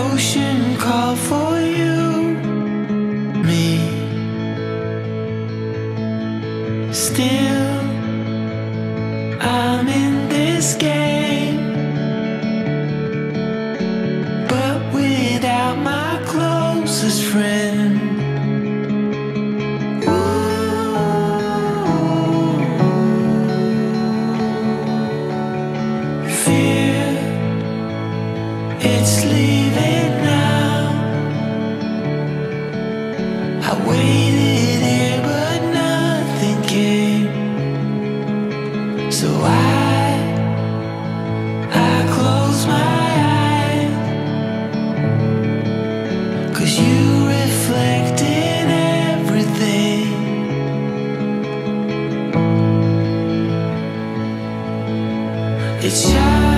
ocean called for you, me. Still, I'm in this game, but without my closest friend. It's leaving now. I waited here, but nothing came. So I close my eyes, 'cause you reflect in everything. It's